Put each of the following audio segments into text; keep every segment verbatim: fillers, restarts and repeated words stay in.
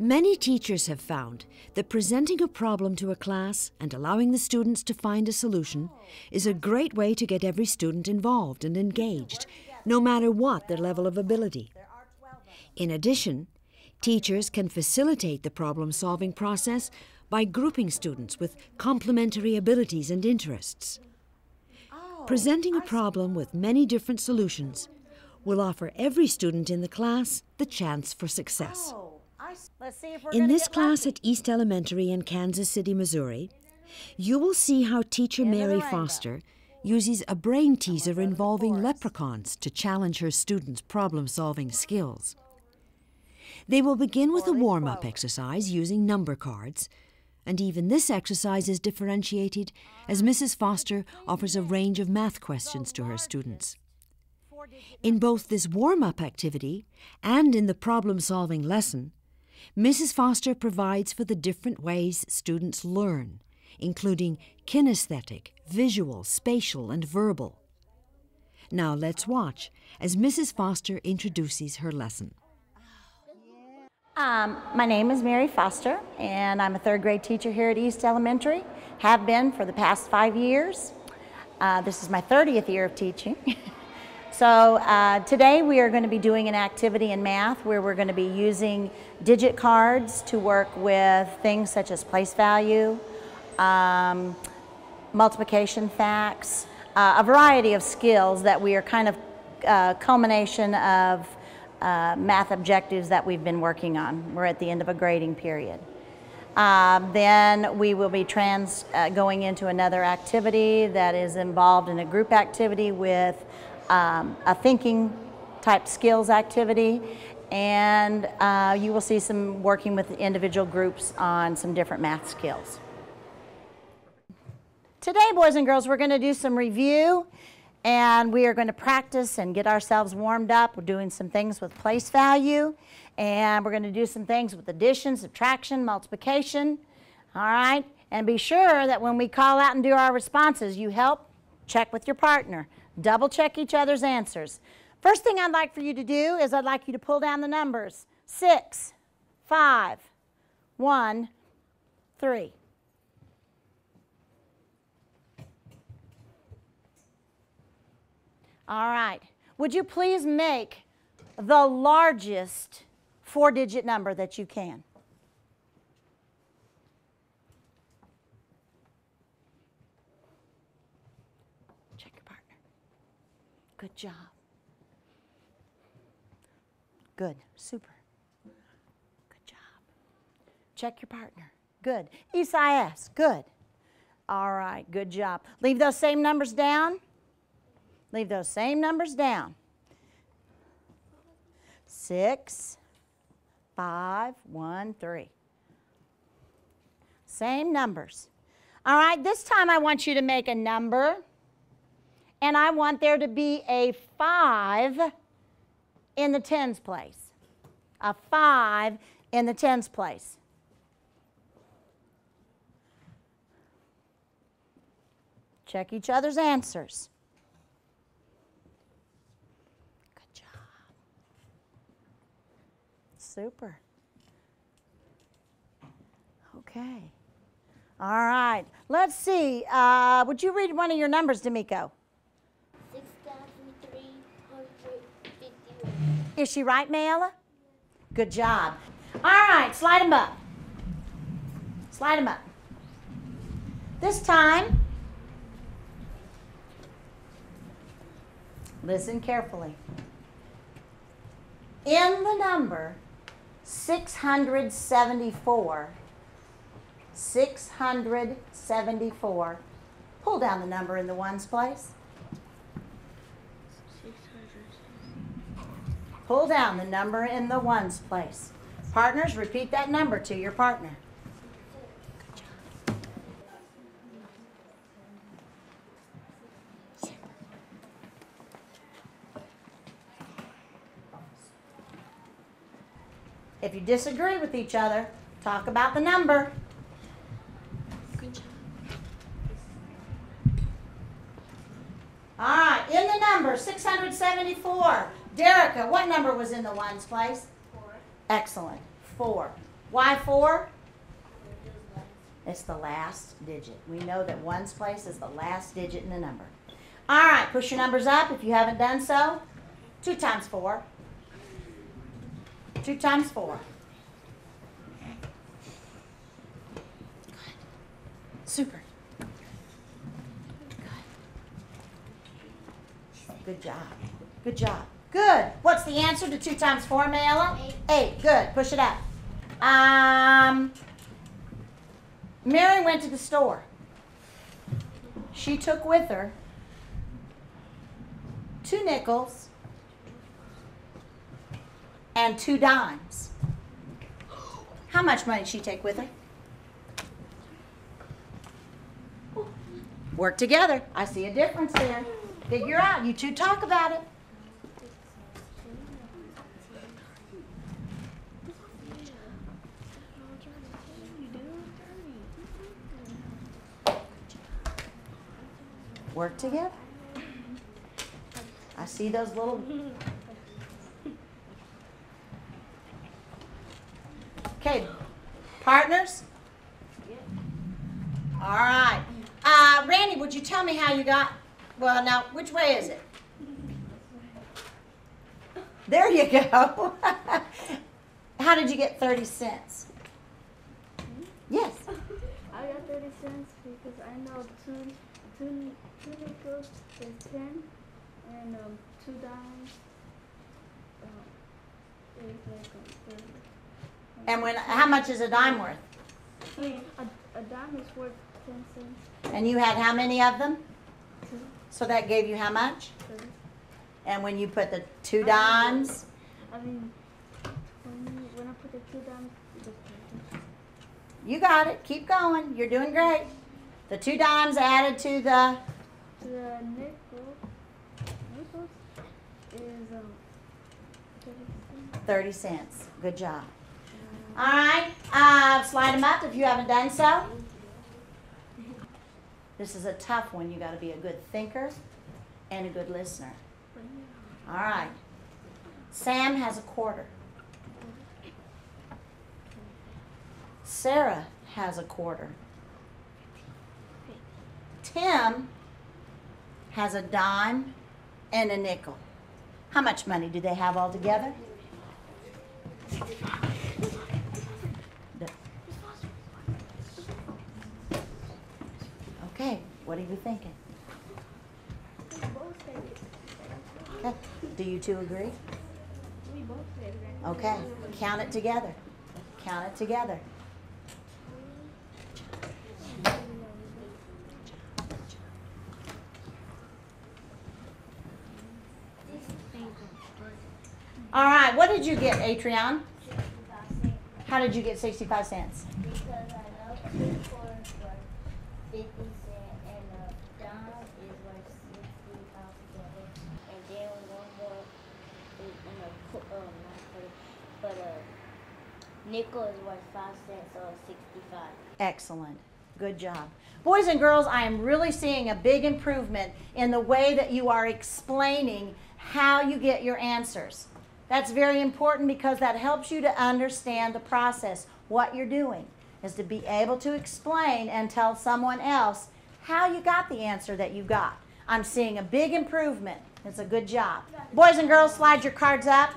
Many teachers have found that presenting a problem to a class and allowing the students to find a solution is a great way to get every student involved and engaged, no matter what their level of ability. In addition, teachers can facilitate the problem-solving process by grouping students with complementary abilities and interests. Presenting a problem with many different solutions will offer every student in the class the chance for success. Let's see if we're in this class at East Elementary in Kansas City, Missouri, you will see how teacher Mary Foster uses a brain teaser involving leprechauns to challenge her students' problem-solving skills. They will begin with a warm-up exercise using number cards, and even this exercise is differentiated as Missus Foster offers a range of math questions to her students. In both this warm-up activity and in the problem-solving lesson, Missus Foster provides for the different ways students learn, including kinesthetic, visual, spatial, and verbal. Now let's watch as Missus Foster introduces her lesson. Um, my name is Mary Foster, and I'm a third grade teacher here at East Elementary, have been for the past five years. Uh, this is my thirtieth year of teaching. So uh, today we are going to be doing an activity in math where we're going to be using digit cards to work with things such as place value, um, multiplication facts, uh, a variety of skills that we are kind of uh, culmination of uh, math objectives that we've been working on. We're at the end of a grading period. Um, then we will be trans uh, going into another activity that is involved in a group activity with Um, a thinking type skills activity, and uh, you will see some working with individual groups on some different math skills. Today, boys and girls, we're going to do some review, and we are going to practice and get ourselves warmed up. We're doing some things with place value, and we're going to do some things with addition, subtraction, multiplication. All right, and be sure that when we call out and do our responses, you help check with your partner. Double check each other's answers. First thing I'd like for you to do is I'd like you to pull down the numbers. Six, five, one, three. All right. Would you please make the largest four-digit number that you can? Good job. Good. Super. Good job. Check your partner. Good. E S I S. Good. All right. Good job. Leave those same numbers down. Leave those same numbers down. Six, five, one, three. Same numbers. All right. This time I want you to make a number. And I want there to be a five in the tens place. A five in the tens place. Check each other's answers. Good job. Super. Okay. All right. Let's see. Uh, would you read one of your numbers, D'Amico? Is she right, Mayella? Good job. All right, slide them up. Slide them up. This time, listen carefully. In the number six hundred seventy-four, six hundred seventy-four, pull down the number in the ones place. Pull down the number in the ones place. Partners, repeat that number to your partner. Good job. If you disagree with each other, talk about the number. Good job. All right, in the number six hundred seventy-four. Derica, what number was in the ones place? Four. Excellent. Four. Why four? It's the last digit. We know that ones place is the last digit in the number. All right, push your numbers up if you haven't done so. Two times four. Two times four. Good. Super. Good. Good job. Good job. Good. What's the answer to two times four, Mayella? Eight. Eight. Good. Push it up. Um, Mary went to the store. She took with her two nickels and two dimes. How much money did she take with her? Work together. I see a difference there. Figure out. You two talk about it. Work together. I see those little. Okay, partners? All right. Uh, Randy, would you tell me how you got, well, now, which way is it? There you go. How did you get thirty cents? Yes. I got thirty cents because I know two, two, two nickels is ten, and um, two dimes uh, is like a thirty. And when, how much is a dime worth? A, a dime is worth ten cents. And you had how many of them? Two. So that gave you how much? Two. And when you put the two dimes? I mean, when, when I put the two dimes, it was ten. You got it. Keep going. You're doing great. The two dimes added to the? To the nickel. Nickels is um, thirty cents. thirty cents. Good job. All right, uh, slide them up if you haven't done so. This is a tough one. You got to be a good thinker and a good listener. All right. Sam has a quarter. Sarah has a quarter. Tim has a dime and a nickel. How much money do they have all together? Okay, what are you thinking? Okay. Do you two agree? Okay, count it together. Count it together. All right, what did you get, Atreon? How did you get sixty-five cents? Because I know fifty. But a nickel is worth five cents or sixty-five. Excellent. Good job. Boys and girls, I am really seeing a big improvement in the way that you are explaining how you get your answers. That's very important because that helps you to understand the process. What you're doing is to be able to explain and tell someone else how you got the answer that you got. I'm seeing a big improvement. It's a good job. Boys and girls, slide your cards up.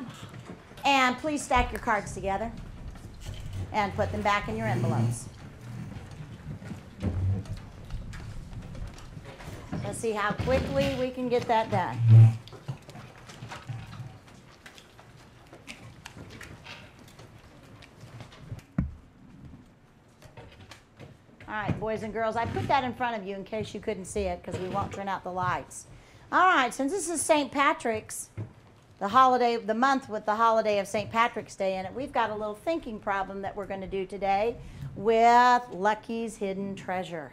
And please stack your cards together and put them back in your envelopes. Let's see how quickly we can get that done. All right, boys and girls, I put that in front of you in case you couldn't see it because we won't turn out the lights. All right, since this is Saint Patrick's, the holiday, the month with the holiday of Saint Patrick's Day in it, we've got a little thinking problem that we're going to do today with Lucky's Hidden Treasure.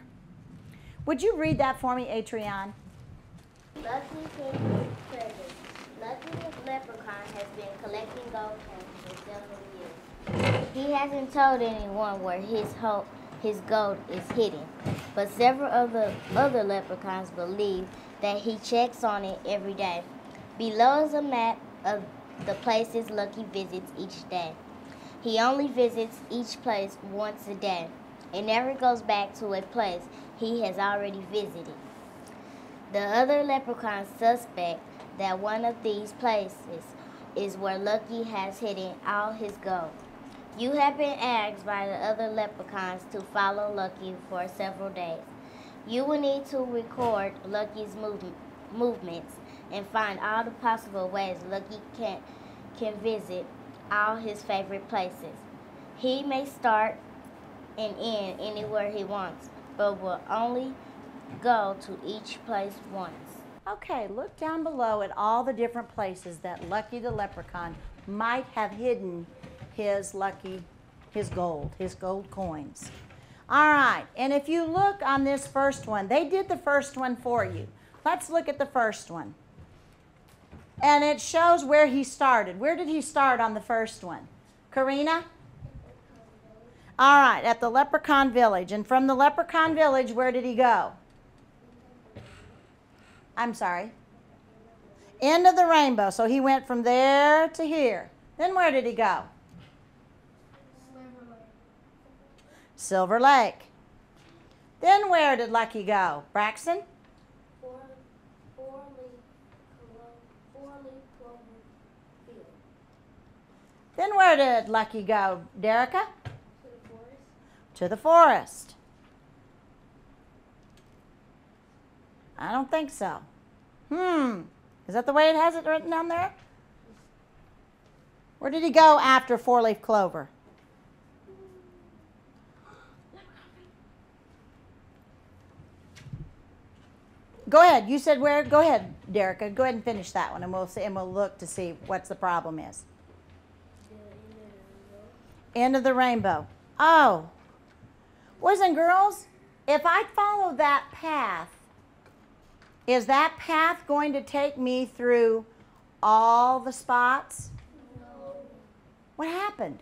Would you read that for me, Atreon? Lucky's Hidden Treasure. Lucky the leprechaun has been collecting gold coins for several years. He hasn't told anyone where his, ho his gold is hidden, but several of the other leprechauns believe that he checks on it every day. Below is a map of the places Lucky visits each day. He only visits each place once a day and never goes back to a place he has already visited. The other leprechauns suspect that one of these places is where Lucky has hidden all his gold. You have been asked by the other leprechauns to follow Lucky for several days. You will need to record Lucky's move movements and find all the possible ways Lucky can, can visit all his favorite places. He may start and end anywhere he wants, but will only go to each place once. Okay, look down below at all the different places that Lucky the leprechaun might have hidden his lucky, his gold, his gold coins. All right, and if you look on this first one, they did the first one for you. Let's look at the first one. And it shows where he started. Where did he start on the first one? Karina? All right, at the leprechaun village. And from the leprechaun village, where did he go? I'm sorry. End of the rainbow. So he went from there to here. Then where did he go? Silver Lake. Silver Lake. Then where did Lucky go? Braxton? Four, four leaf, four leaf clover field. Then where did Lucky go? Derica? To the forest. To the forest. I don't think so. Hmm. Is that the way it has it written down there? Where did he go after four-leaf clover? Go ahead. You said where? Go ahead, Derica. Go ahead and finish that one, and we'll see, and we'll look to see what's the problem is. End of the rainbow. Oh, boys and girls, if I follow that path, is that path going to take me through all the spots? No. What happened?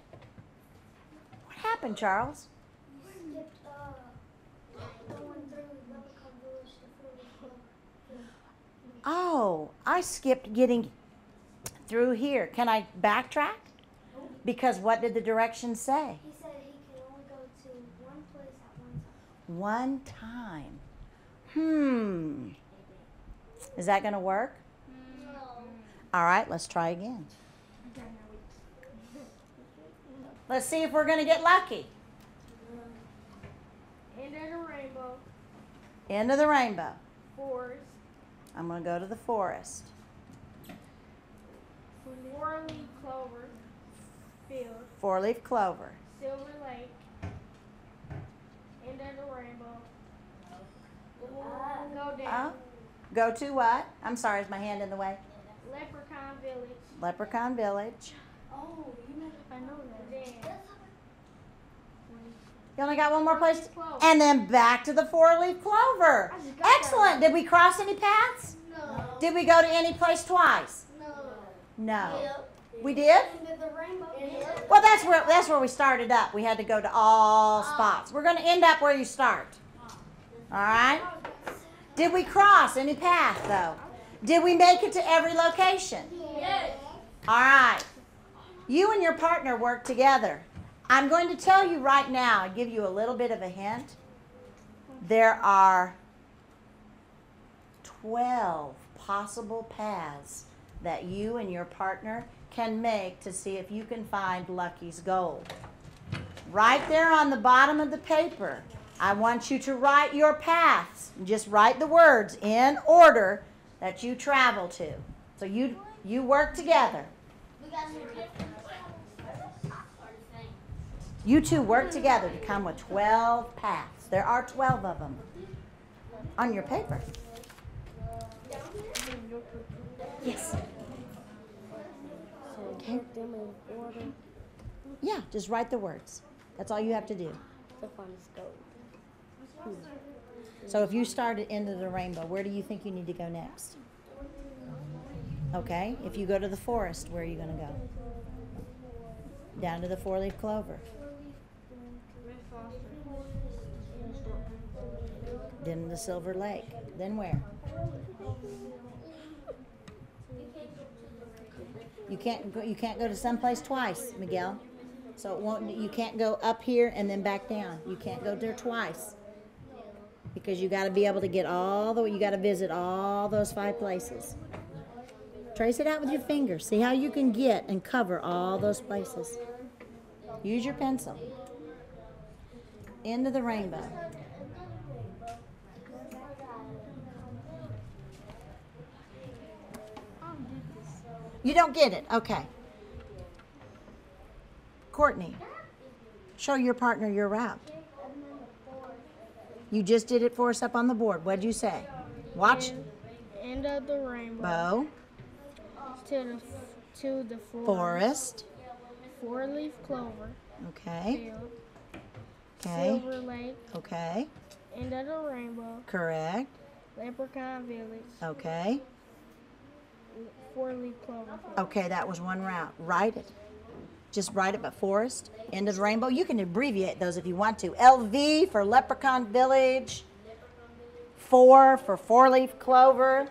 What happened, Charles? You skipped uh, going through the leprechaun village to four leaf clover. Oh, I skipped getting through here. Can I backtrack? No. Because what did the directions say? He said he can only go to one place at one time. One time. Hmm. Is that going to work? No. All right, let's try again. Let's see if we're going to get lucky. End of the rainbow. End of the rainbow. Forest. I'm going to go to the forest. Four-leaf clover field. Four-leaf clover. Silver Lake. End of the rainbow. We'll go down. Oh. Go to what? I'm sorry, is my hand in the way? Leprechaun Village. Leprechaun Village. Oh, you know, I know that. You only got one more place? And then back to the four-leaf clover. Excellent. Did we cross any paths? No. Did we go to any place twice? No. No. Yep. We did? Into the rainbow. Yep. Well, that's where, that's where we started up. We had to go to all oh. spots. We're going to end up where you start. Oh. All right? Did we cross any path, though? Did we make it to every location? Yes. All right. You and your partner work together. I'm going to tell you right now, I'll give you a little bit of a hint. There are twelve possible paths that you and your partner can make to see if you can find Lucky's gold. Right there on the bottom of the paper, I want you to write your paths. Just write the words in order that you travel to. So you you work together. You two work together to come with twelve paths. There are twelve of them on your paper. Yes. Okay. Yeah, just write the words. That's all you have to do. So if you start at end of the rainbow, where do you think you need to go next? Okay, if you go to the forest, where are you going to go? Down to the four-leaf clover. Then the Silver Lake. Then where? You can't go, you can't go to someplace twice, Miguel. So it won't, you can't go up here and then back down. You can't go there twice because you got to be able to get all the way, you got to visit all those five places. Trace it out with your finger. See how you can get and cover all those places. Use your pencil. End of the rainbow. You don't get it? Okay. Courtney, show your partner your route. You just did it for us up on the board. What'd you say? Watch. End, end of the rainbow. Bow. To the, to the forest. Forest. Four-leaf clover. Okay. Field. Okay. Silver Lake. Okay. End of the rainbow. Correct. Leprechaun Village. Okay. Four-leaf clover. Okay, that was one route. Write it. Just write it, but forest, end of the rainbow. You can abbreviate those if you want to. L V for Leprechaun Village. Four for four-leaf clover.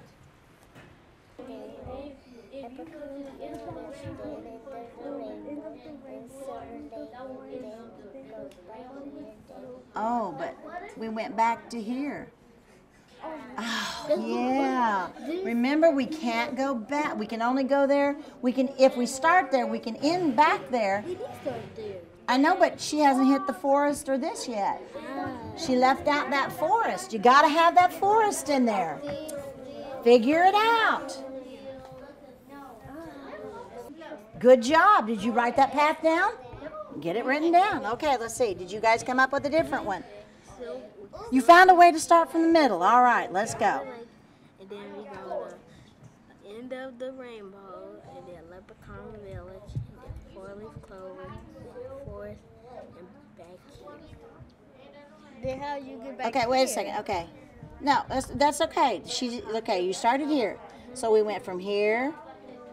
Oh, but we went back to here. Oh, yeah. Remember, we can't go back. We can only go there. We can, if we start there, we can end back there. I know, but she hasn't hit the forest or this yet. She left out that forest. You got to have that forest in there. Figure it out. Good job. Did you write that path down? Get it written down. Okay, let's see. Did you guys come up with a different one? You found a way to start from the middle. All right, let's go. And then we go to the end of the rainbow, and then Leprechaun Village, and then four-leaf clover, forest, and back here. Then how you get back? Okay, wait a second. Okay, no, that's that's okay. She okay. You started here, so we went from here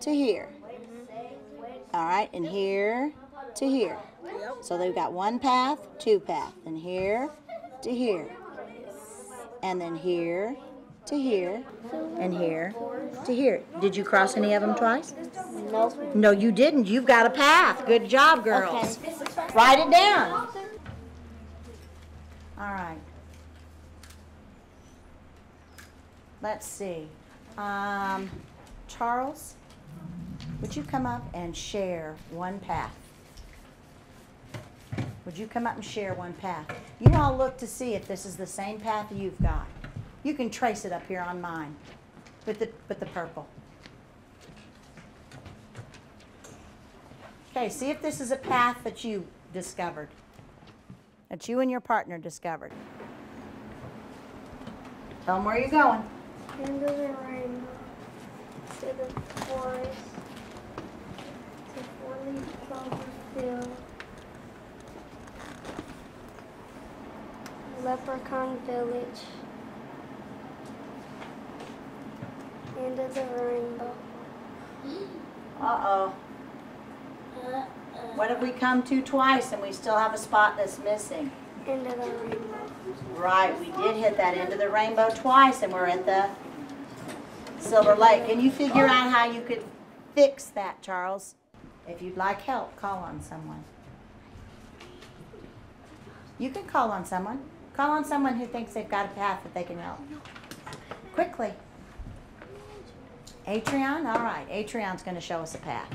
to here. Mm-hmm. All right, and here to here. Yep. So they've got one path, two path, and here to here, and then here to here, and here to here. Did you cross any of them twice? No. No, you didn't. You've got a path. Good job, girls. Okay. Write it down. All right. Let's see. Um, Charles, would you come up and share one path? Would you come up and share one path? You all look to see if this is the same path you've got. You can trace it up here on mine with the, with the purple. Okay, see if this is a path that you discovered, that you and your partner discovered. Tell them where you're going. End of the rainbow, to the forest, to four-leaf clover field. Leprechaun Village. End of the rainbow. Uh-oh. What have we come to twice and we still have a spot that's missing? End of the rainbow. Right, we did hit that end of the rainbow twice and we're at the Silver Lake. Can you figure out how you could fix that, Charles? If you'd like help, call on someone. You can call on someone. Call on someone who thinks they've got a path that they can help. Quickly. Atrion? All right. Atrion's going to show us a path.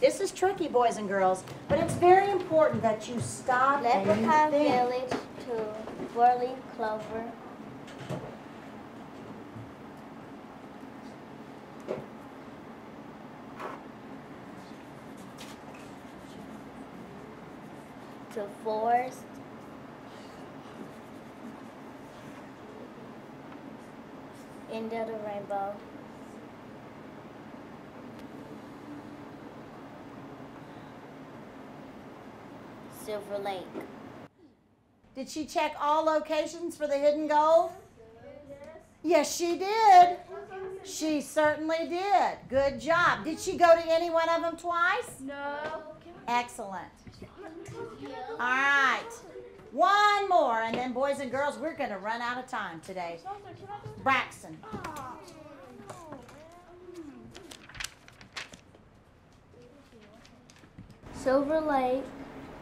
This is tricky, boys and girls, but it's very important that you stop and think. Leprechaun Village to four-leaf clover. To forest, end of the rainbow, Silver Lake. Did she check all locations for the hidden gold? Yes, she did. She certainly did. Good job. Did she go to any one of them twice? No. Excellent. All right. One more, and then boys and girls, we're going to run out of time today. Braxton. Silver Lake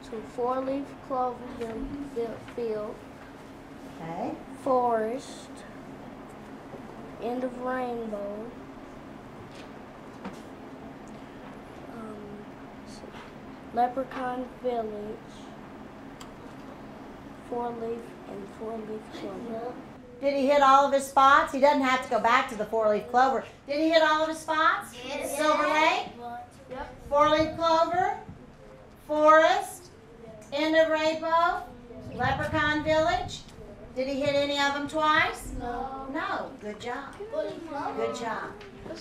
to four-leaf clover field. Okay. Forest. End of rainbow. Um, Leprechaun Village. Four-leaf and four-leaf clover. Did he hit all of his spots? He doesn't have to go back to the four-leaf clover. Did he hit all of his spots? Yes. Silver Lake? Yep. Four-leaf clover? Forest? End of rainbow? Leprechaun Village? Did he hit any of them twice? No. No. Good job. Good job.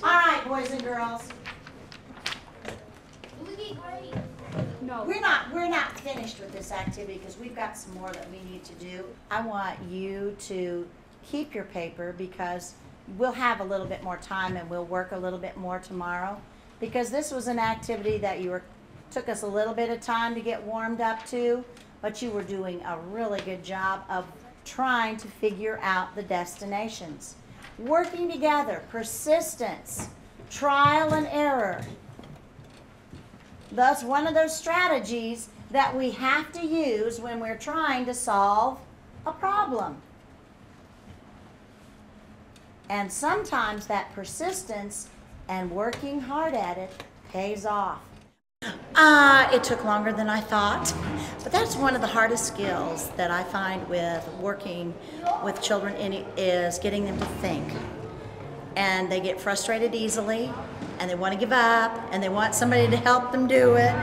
All right, boys and girls. No. We're not, we're not finished with this activity because we've got some more that we need to do. I want you to keep your paper because we'll have a little bit more time and we'll work a little bit more tomorrow because this was an activity that you were, took us a little bit of time to get warmed up to, but you were doing a really good job of trying to figure out the destinations. Working together, persistence, trial and error. That's one of those strategies that we have to use when we're trying to solve a problem. And sometimes that persistence and working hard at it pays off. Ah, uh, it took longer than I thought. But that's one of the hardest skills that I find with working with children is getting them to think. And they get frustrated easily, and they want to give up, and they want somebody to help them do it.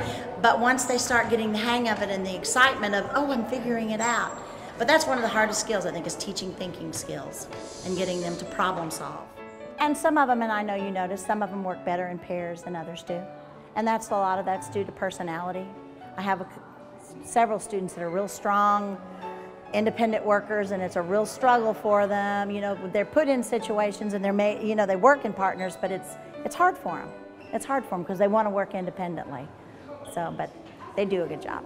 But once they start getting the hang of it and the excitement of, oh, I'm figuring it out. But that's one of the hardest skills, I think, is teaching thinking skills and getting them to problem solve. And some of them, and I know you noticed, some of them work better in pairs than others do. And that's a lot of that's due to personality. I have a, several students that are real strong, independent workers, and it's a real struggle for them. You know, they're put in situations and they're made, you know, they work in partners, but it's it's hard for them. It's hard for them because they want to work independently. So, but they do a good job.